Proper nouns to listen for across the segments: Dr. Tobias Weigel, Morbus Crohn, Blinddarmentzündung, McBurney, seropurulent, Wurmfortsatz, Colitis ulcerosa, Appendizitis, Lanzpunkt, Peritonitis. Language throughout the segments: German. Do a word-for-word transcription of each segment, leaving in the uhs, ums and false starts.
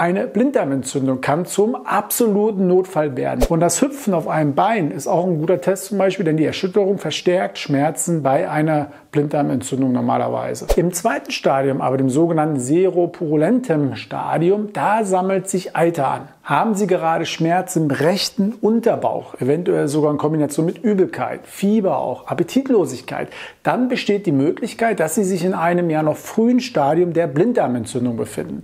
Eine Blinddarmentzündung kann zum absoluten Notfall werden. Und das Hüpfen auf einem Bein ist auch ein guter Test zum Beispiel, denn die Erschütterung verstärkt Schmerzen bei einer Blinddarmentzündung normalerweise. Im zweiten Stadium, aber dem sogenannten seropurulentem Stadium, da sammelt sich Eiter an. Haben Sie gerade Schmerzen im rechten Unterbauch, eventuell sogar in Kombination mit Übelkeit, Fieber auch, Appetitlosigkeit, dann besteht die Möglichkeit, dass Sie sich in einem ja noch frühen Stadium der Blinddarmentzündung befinden.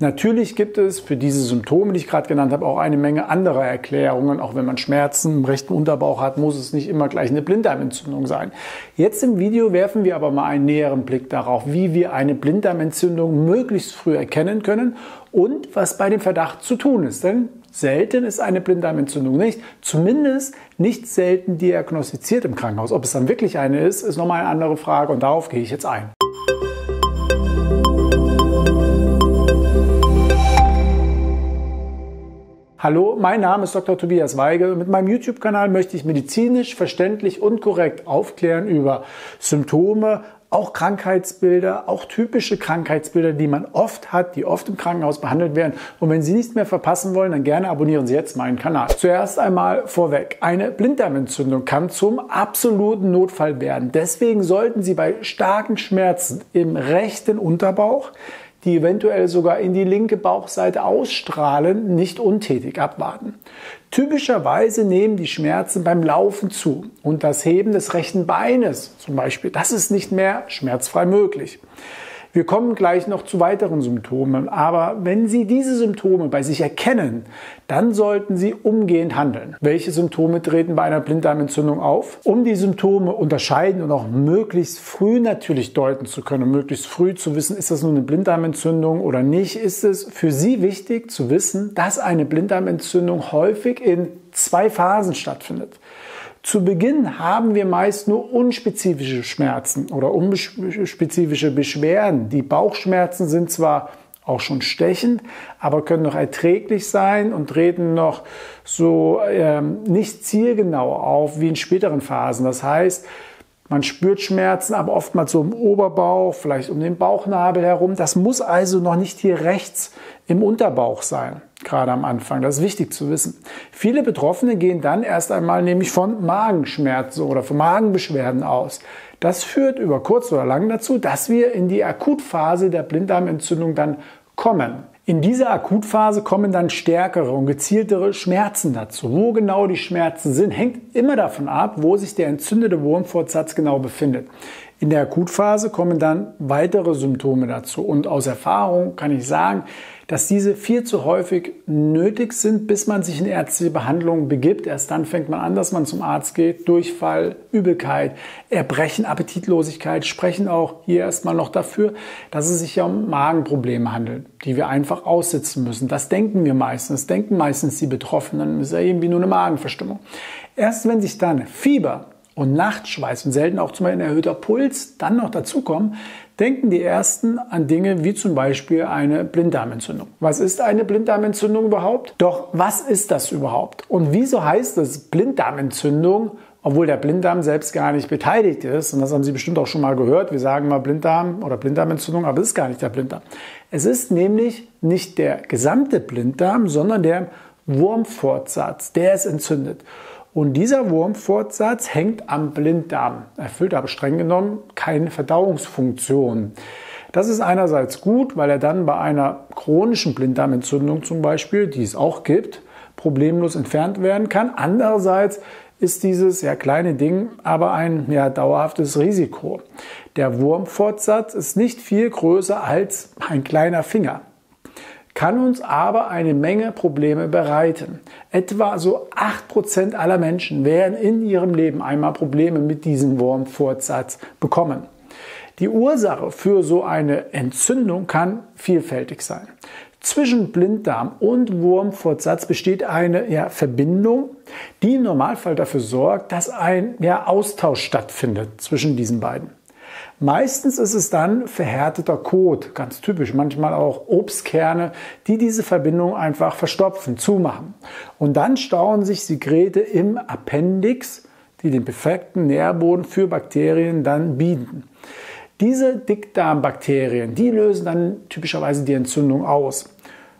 Natürlich gibt es für diese Symptome, die ich gerade genannt habe, auch eine Menge anderer Erklärungen. Auch wenn man Schmerzen im rechten Unterbauch hat, muss es nicht immer gleich eine Blinddarmentzündung sein. Jetzt im Video werfen wir aber mal einen näheren Blick darauf, wie wir eine Blinddarmentzündung möglichst früh erkennen können und was bei dem Verdacht zu tun ist. Denn selten ist eine Blinddarmentzündung nicht, zumindest nicht selten diagnostiziert im Krankenhaus. Ob es dann wirklich eine ist, ist nochmal eine andere Frage und darauf gehe ich jetzt ein. Hallo, mein Name ist Doktor Tobias Weigel. Mit meinem YouTube-Kanal möchte ich medizinisch, verständlich und korrekt aufklären über Symptome, auch Krankheitsbilder, auch typische Krankheitsbilder, die man oft hat, die oft im Krankenhaus behandelt werden. Und wenn Sie nichts mehr verpassen wollen, dann gerne abonnieren Sie jetzt meinen Kanal. Zuerst einmal vorweg, eine Blinddarmentzündung kann zum absoluten Notfall werden. Deswegen sollten Sie bei starken Schmerzen im rechten Unterbauch, die eventuell sogar in die linke Bauchseite ausstrahlen, nicht untätig abwarten. Typischerweise nehmen die Schmerzen beim Laufen zu und das Heben des rechten Beines zum Beispiel, das ist nicht mehr schmerzfrei möglich. Wir kommen gleich noch zu weiteren Symptomen, aber wenn Sie diese Symptome bei sich erkennen, dann sollten Sie umgehend handeln. Welche Symptome treten bei einer Blinddarmentzündung auf? Um die Symptome unterscheiden und auch möglichst früh natürlich deuten zu können, möglichst früh zu wissen, ist das nun eine Blinddarmentzündung oder nicht, ist es für Sie wichtig zu wissen, dass eine Blinddarmentzündung häufig in zwei Phasen stattfindet. Zu Beginn haben wir meist nur unspezifische Schmerzen oder unspezifische Beschwerden. Die Bauchschmerzen sind zwar auch schon stechend, aber können noch erträglich sein und treten noch so ähm, nicht zielgenau auf wie in späteren Phasen. Das heißt, man spürt Schmerzen, aber oftmals so im Oberbauch, vielleicht um den Bauchnabel herum. Das muss also noch nicht hier rechts im Unterbauch sein, gerade am Anfang. Das ist wichtig zu wissen. Viele Betroffene gehen dann erst einmal nämlich von Magenschmerzen oder von Magenbeschwerden aus. Das führt über kurz oder lang dazu, dass wir in die Akutphase der Blinddarmentzündung dann kommen. In dieser Akutphase kommen dann stärkere und gezieltere Schmerzen dazu. Wo genau die Schmerzen sind, hängt immer davon ab, wo sich der entzündete Wurmfortsatz genau befindet. In der Akutphase kommen dann weitere Symptome dazu. Und aus Erfahrung kann ich sagen, dass diese viel zu häufig nötig sind, bis man sich in ärztliche Behandlung begibt. Erst dann fängt man an, dass man zum Arzt geht. Durchfall, Übelkeit, Erbrechen, Appetitlosigkeit sprechen auch hier erstmal noch dafür, dass es sich ja um Magenprobleme handelt, die wir einfach aussitzen müssen. Das denken wir meistens. Das denken meistens die Betroffenen. Das ist ja irgendwie nur eine Magenverstimmung. Erst wenn sich dann Fieber und Nachtschweiß und selten auch zum Beispiel ein erhöhter Puls dann noch dazukommen, denken die Ersten an Dinge wie zum Beispiel eine Blinddarmentzündung. Was ist eine Blinddarmentzündung überhaupt? Doch was ist das überhaupt? Und wieso heißt es Blinddarmentzündung, obwohl der Blinddarm selbst gar nicht beteiligt ist? Und das haben Sie bestimmt auch schon mal gehört. Wir sagen mal Blinddarm oder Blinddarmentzündung, aber es ist gar nicht der Blinddarm. Es ist nämlich nicht der gesamte Blinddarm, sondern der Wurmfortsatz, der ist entzündet. Und dieser Wurmfortsatz hängt am Blinddarm, erfüllt aber streng genommen keine Verdauungsfunktion. Das ist einerseits gut, weil er dann bei einer chronischen Blinddarmentzündung zum Beispiel, die es auch gibt, problemlos entfernt werden kann. Andererseits ist dieses ja kleine Ding aber ein ja, dauerhaftes Risiko. Der Wurmfortsatz ist nicht viel größer als ein kleiner Finger, kann uns aber eine Menge Probleme bereiten. Etwa so acht Prozent aller Menschen werden in ihrem Leben einmal Probleme mit diesem Wurmfortsatz bekommen. Die Ursache für so eine Entzündung kann vielfältig sein. Zwischen Blinddarm und Wurmfortsatz besteht eine ja, Verbindung, die im Normalfall dafür sorgt, dass ein ja, Austausch stattfindet zwischen diesen beiden. Meistens ist es dann verhärteter Kot, ganz typisch, manchmal auch Obstkerne, die diese Verbindung einfach verstopfen, zumachen. Und dann stauen sich Sekrete im Appendix, die den perfekten Nährboden für Bakterien dann bieten. Diese Dickdarmbakterien, die lösen dann typischerweise die Entzündung aus.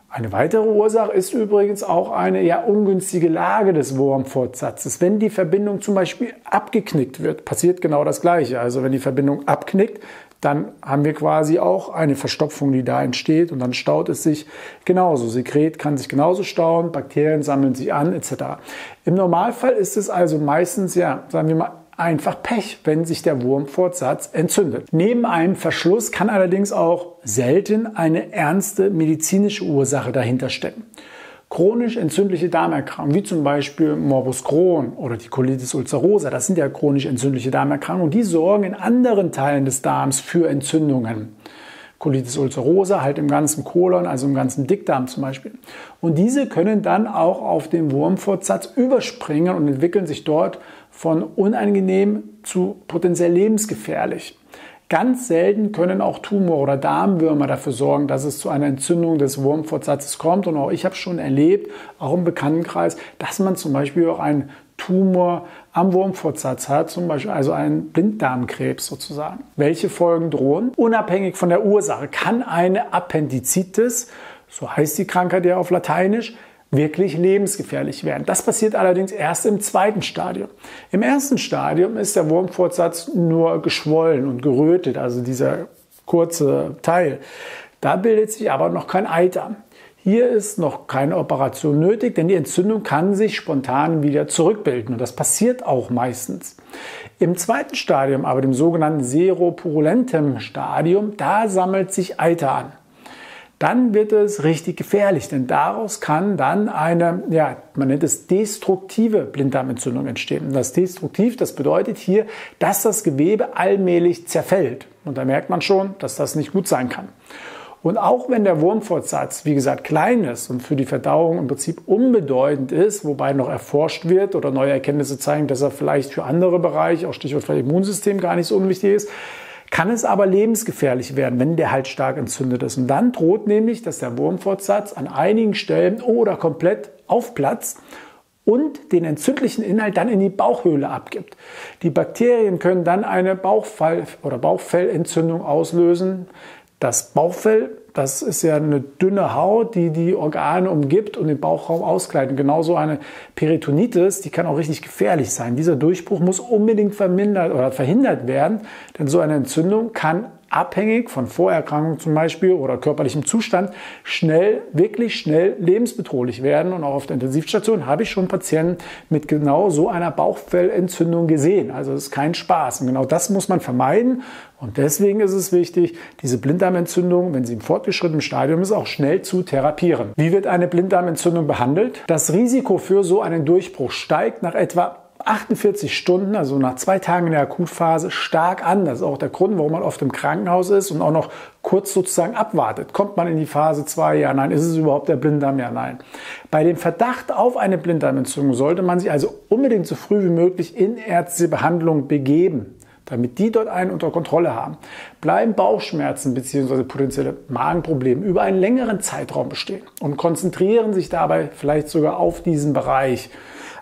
Eine weitere Ursache ist übrigens auch eine eher ungünstige Lage des Wurmfortsatzes. Wenn die Verbindung zum Beispiel abgeknickt wird, passiert genau das Gleiche. Also wenn die Verbindung abknickt, dann haben wir quasi auch eine Verstopfung, die da entsteht und dann staut es sich genauso. Sekret kann sich genauso stauen, Bakterien sammeln sich an et cetera. Im Normalfall ist es also meistens, ja, sagen wir mal, einfach Pech, wenn sich der Wurmfortsatz entzündet. Neben einem Verschluss kann allerdings auch selten eine ernste medizinische Ursache dahinter stecken. Chronisch entzündliche Darmerkrankungen, wie zum Beispiel Morbus Crohn oder die Colitis ulcerosa, das sind ja chronisch entzündliche Darmerkrankungen, die sorgen in anderen Teilen des Darms für Entzündungen. Colitis ulcerosa, halt im ganzen Kolon, also im ganzen Dickdarm zum Beispiel. Und diese können dann auch auf den Wurmfortsatz überspringen und entwickeln sich dort von unangenehm zu potenziell lebensgefährlich. Ganz selten können auch Tumor- oder Darmwürmer dafür sorgen, dass es zu einer Entzündung des Wurmfortsatzes kommt. Und auch ich habe schon erlebt, auch im Bekanntenkreis, dass man zum Beispiel auch einen Tumor am Wurmfortsatz hat, zum Beispiel also einen Blinddarmkrebs sozusagen. Welche Folgen drohen? Unabhängig von der Ursache kann eine Appendizitis, so heißt die Krankheit ja auf Lateinisch, wirklich lebensgefährlich werden. Das passiert allerdings erst im zweiten Stadium. Im ersten Stadium ist der Wurmfortsatz nur geschwollen und gerötet, also dieser kurze Teil. Da bildet sich aber noch kein Eiter. Hier ist noch keine Operation nötig, denn die Entzündung kann sich spontan wieder zurückbilden und das passiert auch meistens. Im zweiten Stadium, aber dem sogenannten seropurulentem Stadium, da sammelt sich Eiter an. Dann wird es richtig gefährlich, denn daraus kann dann eine, ja, man nennt es destruktive Blinddarmentzündung entstehen. Und das destruktiv, das bedeutet hier, dass das Gewebe allmählich zerfällt. Und da merkt man schon, dass das nicht gut sein kann. Und auch wenn der Wurmfortsatz, wie gesagt, klein ist und für die Verdauung im Prinzip unbedeutend ist, wobei noch erforscht wird oder neue Erkenntnisse zeigen, dass er vielleicht für andere Bereiche, auch Stichwort vielleicht Immunsystem, gar nicht so unwichtig ist, kann es aber lebensgefährlich werden, wenn der halt stark entzündet ist. Und dann droht nämlich, dass der Wurmfortsatz an einigen Stellen oder komplett aufplatzt und den entzündlichen Inhalt dann in die Bauchhöhle abgibt. Die Bakterien können dann eine Bauchfell- oder Bauchfellentzündung auslösen. Das Bauchfell, das ist ja eine dünne Haut, die die Organe umgibt und den Bauchraum auskleidet. Genauso eine Peritonitis, die kann auch richtig gefährlich sein. Dieser Durchbruch muss unbedingt vermindert oder verhindert werden, denn so eine Entzündung kann abhängig von Vorerkrankungen zum Beispiel oder körperlichem Zustand schnell, wirklich schnell lebensbedrohlich werden. Und auch auf der Intensivstation habe ich schon Patienten mit genau so einer Bauchfellentzündung gesehen. Also es ist kein Spaß. Und genau das muss man vermeiden. Und deswegen ist es wichtig, diese Blinddarmentzündung, wenn sie im fortgeschrittenen Stadium ist, auch schnell zu therapieren. Wie wird eine Blinddarmentzündung behandelt? Das Risiko für so einen Durchbruch steigt nach etwa achtundvierzig Stunden, also nach zwei Tagen in der Akutphase, stark an. Das ist auch der Grund, warum man oft im Krankenhaus ist und auch noch kurz sozusagen abwartet. Kommt man in die Phase zwei? Ja, nein. Ist es überhaupt der Blinddarm? Ja, nein. Bei dem Verdacht auf eine Blinddarmentzündung sollte man sich also unbedingt so früh wie möglich in ärztliche Behandlung begeben, damit die dort einen unter Kontrolle haben. Bleiben Bauchschmerzen bzw. potenzielle Magenprobleme über einen längeren Zeitraum bestehen und konzentrieren sich dabei vielleicht sogar auf diesen Bereich,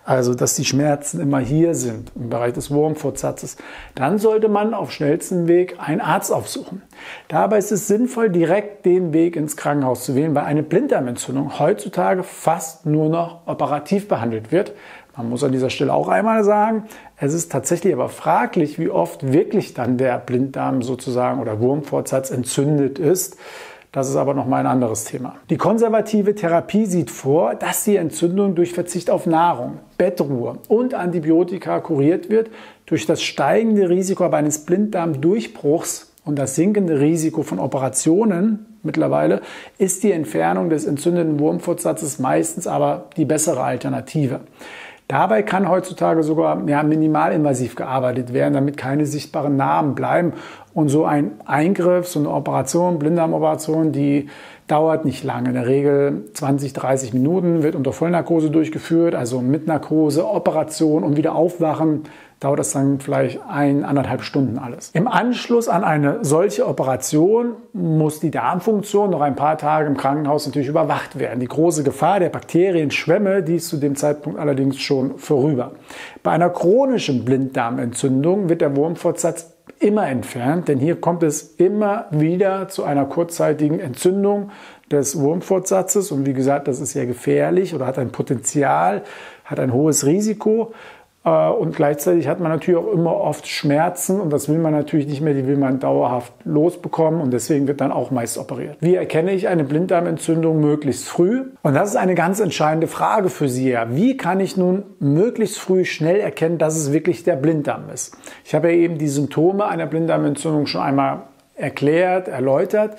also dass die Schmerzen immer hier sind, im Bereich des Wurmfortsatzes, dann sollte man auf schnellstem Weg einen Arzt aufsuchen. Dabei ist es sinnvoll, direkt den Weg ins Krankenhaus zu wählen, weil eine Blinddarmentzündung heutzutage fast nur noch operativ behandelt wird. Man muss an dieser Stelle auch einmal sagen, es ist tatsächlich aber fraglich, wie oft wirklich dann der Blinddarm sozusagen oder Wurmfortsatz entzündet ist. Das ist aber nochmal ein anderes Thema. Die konservative Therapie sieht vor, dass die Entzündung durch Verzicht auf Nahrung, Bettruhe und Antibiotika kuriert wird. Durch das steigende Risiko aber eines Blinddarmdurchbruchs und das sinkende Risiko von Operationen mittlerweile ist die Entfernung des entzündeten Wurmfortsatzes meistens aber die bessere Alternative. Dabei kann heutzutage sogar ja, minimalinvasiv gearbeitet werden, damit keine sichtbaren Narben bleiben. Und so ein Eingriff, so eine Operation, Blinddarmoperation, die dauert nicht lange. In der Regel zwanzig, dreißig Minuten, wird unter Vollnarkose durchgeführt, also mit Narkose, Operation und wieder aufwachen. Dauert das dann vielleicht ein, anderthalb Stunden alles. Im Anschluss an eine solche Operation muss die Darmfunktion noch ein paar Tage im Krankenhaus natürlich überwacht werden. Die große Gefahr der Bakterienschwämme, die ist zu dem Zeitpunkt allerdings schon vorüber. Bei einer chronischen Blinddarmentzündung wird der Wurmfortsatz immer entfernt, denn hier kommt es immer wieder zu einer kurzzeitigen Entzündung, des Wurmfortsatzes. Und wie gesagt, das ist ja gefährlich oder hat ein Potenzial, hat ein hohes Risiko. Und gleichzeitig hat man natürlich auch immer oft Schmerzen und das will man natürlich nicht mehr, die will man dauerhaft losbekommen und deswegen wird dann auch meist operiert. Wie erkenne ich eine Blinddarmentzündung möglichst früh? Und das ist eine ganz entscheidende Frage für Sie ja. Wie kann ich nun möglichst früh schnell erkennen, dass es wirklich der Blinddarm ist? Ich habe ja eben die Symptome einer Blinddarmentzündung schon einmal erklärt, erläutert.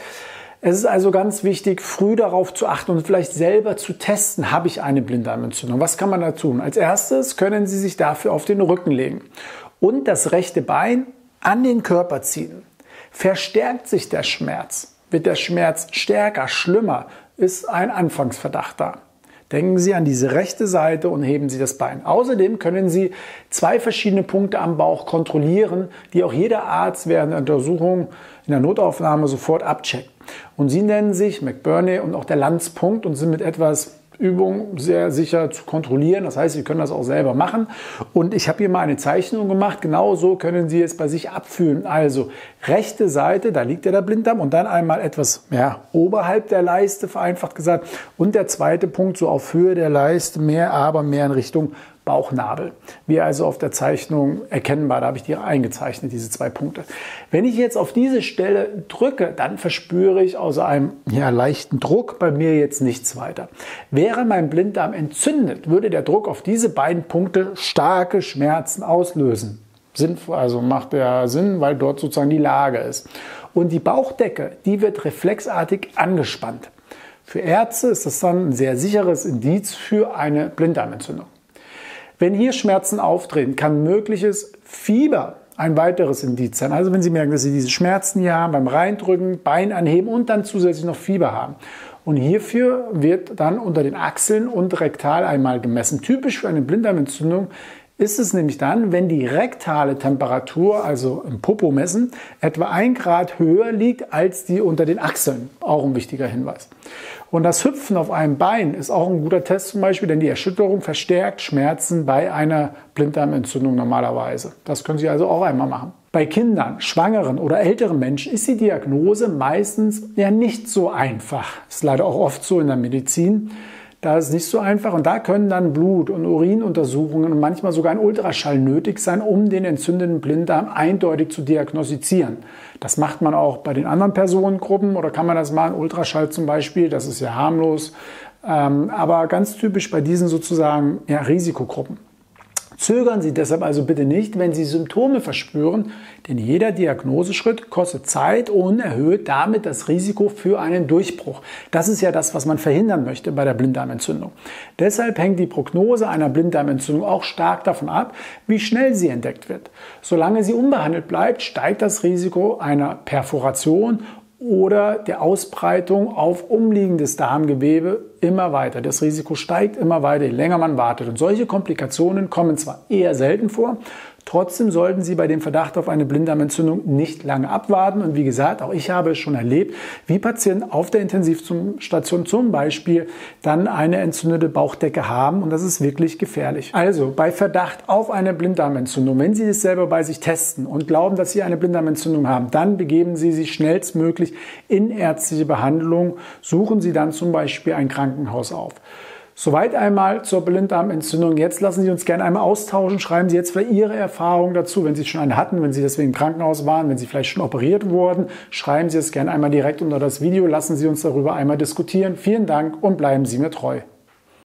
Es ist also ganz wichtig, früh darauf zu achten und vielleicht selber zu testen, habe ich eine Blinddarmentzündung? Was kann man da tun? Als erstes können Sie sich dafür auf den Rücken legen und das rechte Bein an den Körper ziehen. Verstärkt sich der Schmerz? Wird der Schmerz stärker, schlimmer? Ist ein Anfangsverdacht da? Denken Sie an diese rechte Seite und heben Sie das Bein. Außerdem können Sie zwei verschiedene Punkte am Bauch kontrollieren, die auch jeder Arzt während der Untersuchung in der Notaufnahme sofort abcheckt. Und sie nennen sich McBurney und auch der Lanzpunkt und sind mit etwas Übung sehr sicher zu kontrollieren. Das heißt, Sie können das auch selber machen. Und ich habe hier mal eine Zeichnung gemacht. Genau so können Sie es bei sich abfühlen. Also rechte Seite, da liegt ja der Blinddarm und dann einmal etwas mehr oberhalb der Leiste, vereinfacht gesagt. Und der zweite Punkt so auf Höhe der Leiste, mehr aber mehr in Richtung Bauchnabel. Wie also auf der Zeichnung erkennbar, da habe ich die eingezeichnet, diese zwei Punkte. Wenn ich jetzt auf diese Stelle drücke, dann verspüre ich außer einem ja, leichten Druck bei mir jetzt nichts weiter. Wäre mein Blinddarm entzündet, würde der Druck auf diese beiden Punkte starke Schmerzen auslösen. Sinnvoll, also macht ja Sinn, weil dort sozusagen die Lage ist. Und die Bauchdecke, die wird reflexartig angespannt. Für Ärzte ist das dann ein sehr sicheres Indiz für eine Blinddarmentzündung. Wenn hier Schmerzen auftreten, kann mögliches Fieber ein weiteres Indiz sein. Also wenn Sie merken, dass Sie diese Schmerzen hier haben, beim Reindrücken, Bein anheben und dann zusätzlich noch Fieber haben. Und hierfür wird dann unter den Achseln und rektal einmal gemessen. Typisch für eine Blinddarmentzündung ist es nämlich dann, wenn die rektale Temperatur, also im Popo messen, etwa ein Grad höher liegt als die unter den Achseln. Auch ein wichtiger Hinweis. Und das Hüpfen auf einem Bein ist auch ein guter Test zum Beispiel, denn die Erschütterung verstärkt Schmerzen bei einer Blinddarmentzündung normalerweise. Das können Sie also auch einmal machen. Bei Kindern, Schwangeren oder älteren Menschen ist die Diagnose meistens ja nicht so einfach. Ist leider auch oft so in der Medizin. Da ist es nicht so einfach und da können dann Blut- und Urinuntersuchungen und manchmal sogar ein Ultraschall nötig sein, um den entzündeten Blinddarm eindeutig zu diagnostizieren. Das macht man auch bei den anderen Personengruppen oder kann man das machen, Ultraschall zum Beispiel, das ist ja harmlos, ähm, aber ganz typisch bei diesen sozusagen ja, Risikogruppen. Zögern Sie deshalb also bitte nicht, wenn Sie Symptome verspüren, denn jeder Diagnoseschritt kostet Zeit und erhöht damit das Risiko für einen Durchbruch. Das ist ja das, was man verhindern möchte bei der Blinddarmentzündung. Deshalb hängt die Prognose einer Blinddarmentzündung auch stark davon ab, wie schnell sie entdeckt wird. Solange sie unbehandelt bleibt, steigt das Risiko einer Perforation oder der Ausbreitung auf umliegendes Darmgewebe immer weiter. Das Risiko steigt immer weiter, je länger man wartet. Und solche Komplikationen kommen zwar eher selten vor, trotzdem sollten Sie bei dem Verdacht auf eine Blinddarmentzündung nicht lange abwarten. Und wie gesagt, auch ich habe es schon erlebt, wie Patienten auf der Intensivstation zum Beispiel dann eine entzündete Bauchdecke haben. Und das ist wirklich gefährlich. Also bei Verdacht auf eine Blinddarmentzündung, wenn Sie das selber bei sich testen und glauben, dass Sie eine Blinddarmentzündung haben, dann begeben Sie sich schnellstmöglich in ärztliche Behandlung. Suchen Sie dann zum Beispiel ein Krankenhaus auf. Soweit einmal zur Blinddarmentzündung. Jetzt lassen Sie uns gerne einmal austauschen. Schreiben Sie jetzt vielleicht Ihre Erfahrungen dazu, wenn Sie schon eine hatten, wenn Sie deswegen im Krankenhaus waren, wenn Sie vielleicht schon operiert wurden. Schreiben Sie es gerne einmal direkt unter das Video. Lassen Sie uns darüber einmal diskutieren. Vielen Dank und bleiben Sie mir treu.